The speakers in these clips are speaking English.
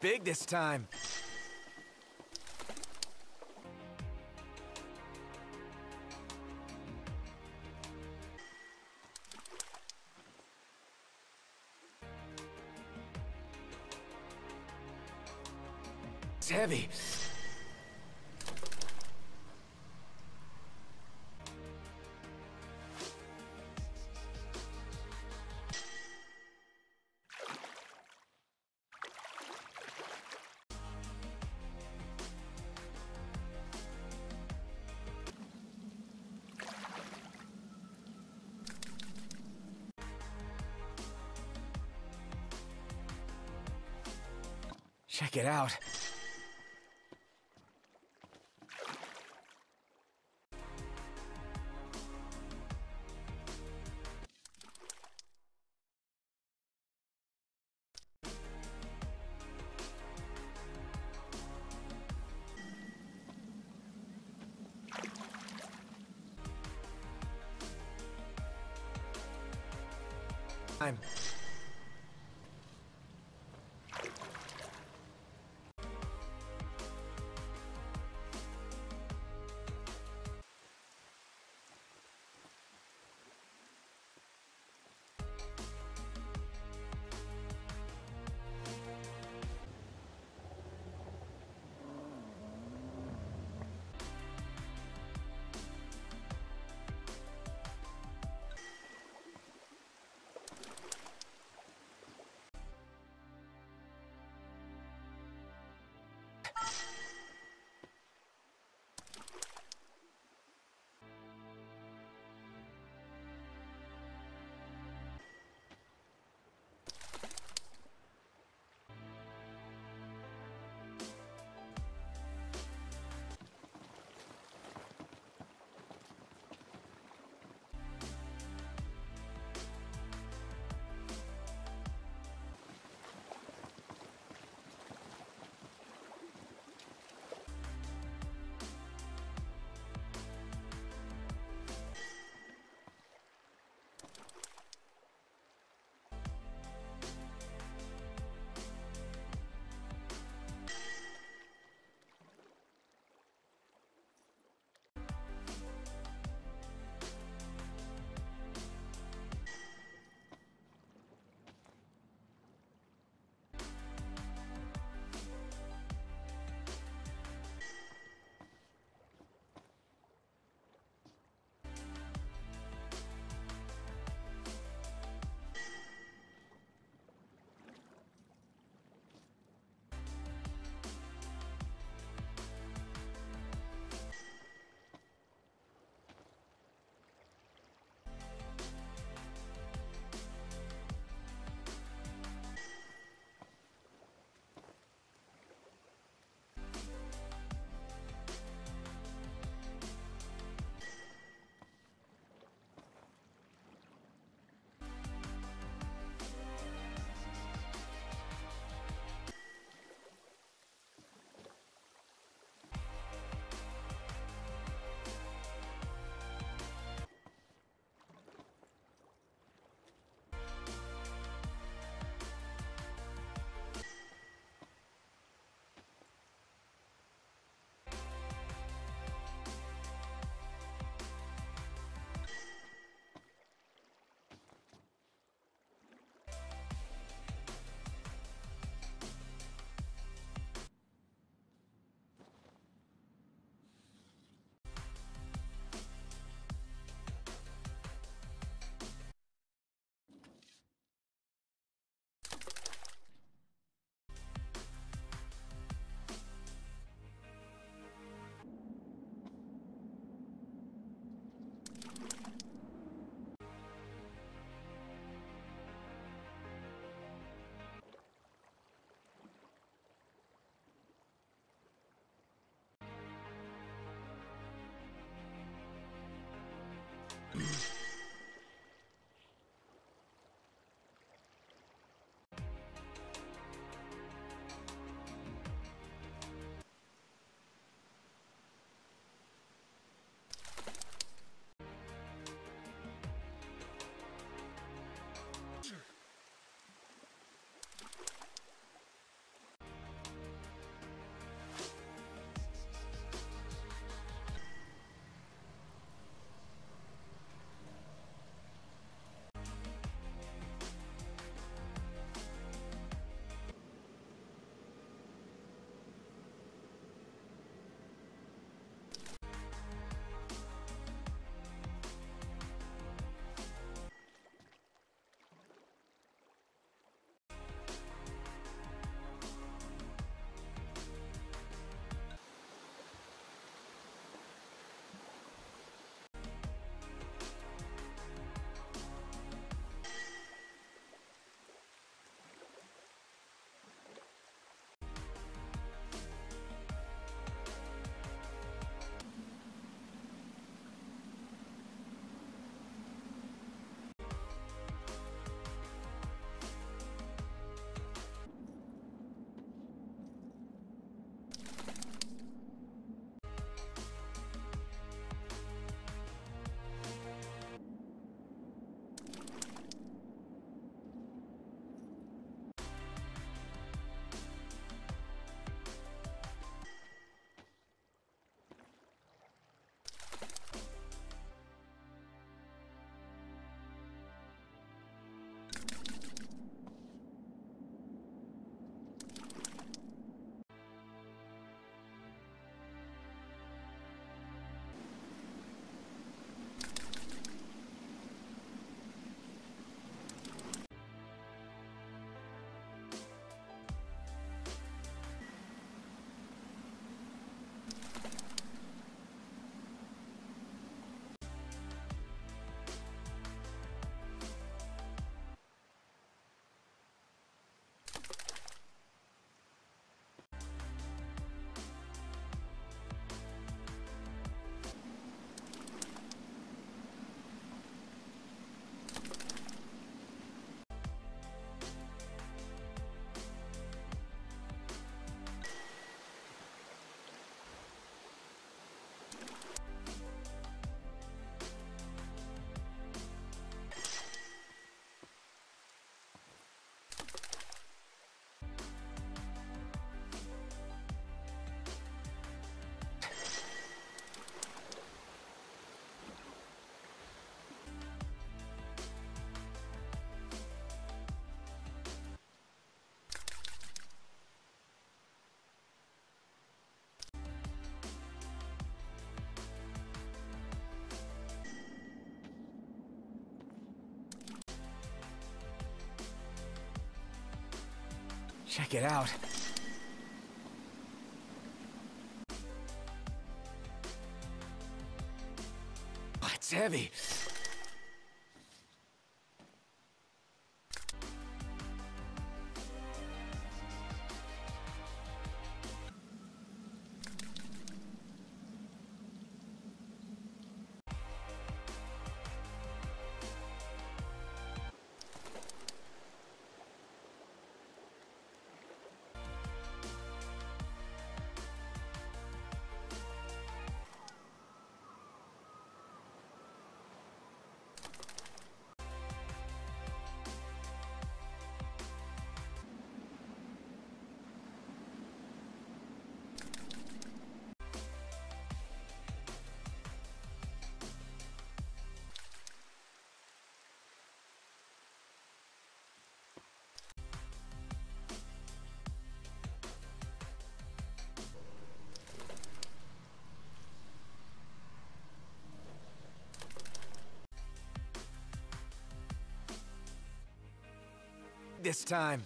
big this time. It's heavy. Check it out. Check it out. Oh, it's heavy. This time.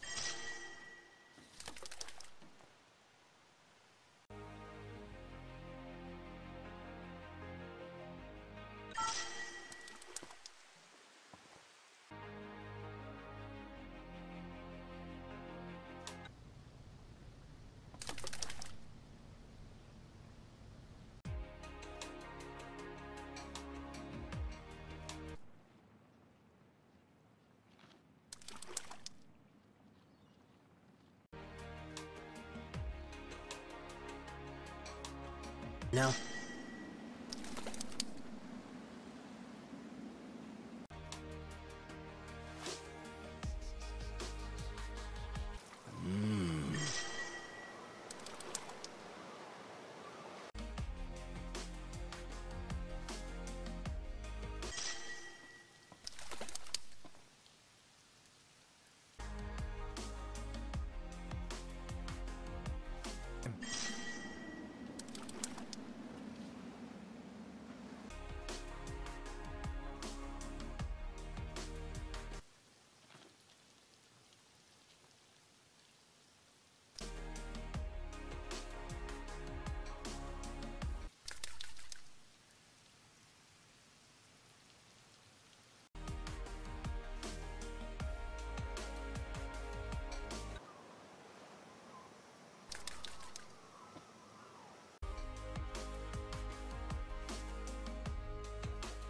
No.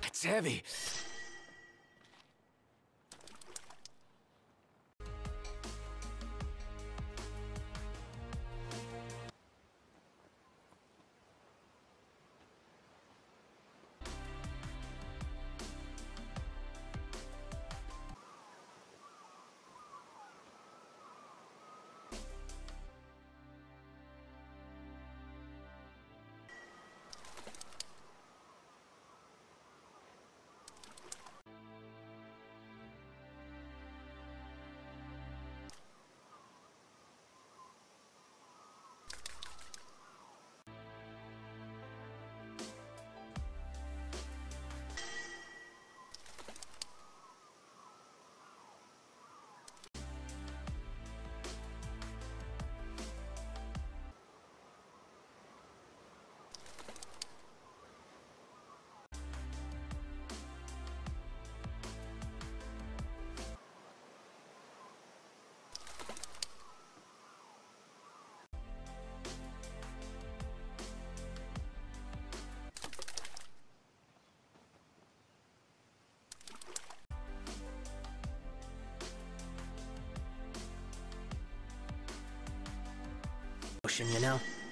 It's heavy. You know?